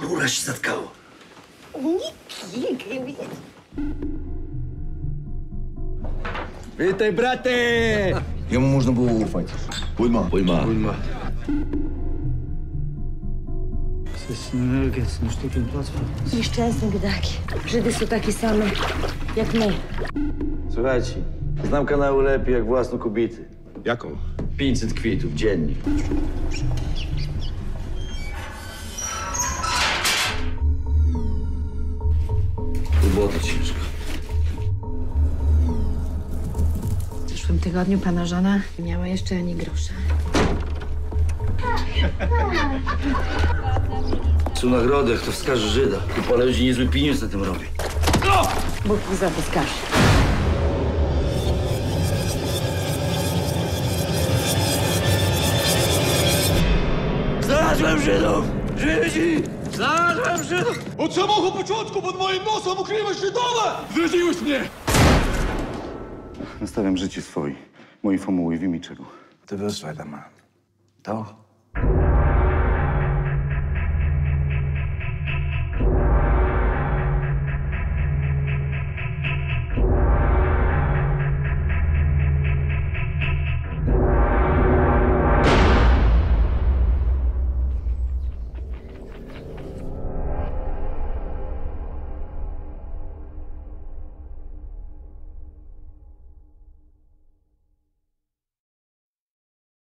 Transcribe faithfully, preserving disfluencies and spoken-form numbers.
Rura się zatkało. Witaj, braty! Jemu można było ufać. Pulma. Pulma. Pulma. Nieszczęsne biedaki. Żydy są takie same jak my. Słuchajcie, znam kanał lepiej jak własną kobietę. Jaką? pięćset kwitów dziennie. Robota ciężka. W zeszłym tygodniu pana żona nie miała jeszcze ani grosza. Są nagrodę, kto wskaże Żyda. Tu pależy niezły pieniądz na tym robi. Bóg mi za to skaże. Znalazłem Żydów! Żydzi! Znalazłem Żydów! Od samego początku pod moim nosem ukrywasz Żydowa! Zdradziłeś mnie! Nastawiam życie swoje, mojej formuły w imię czego. Ty wysłaj, dama. To?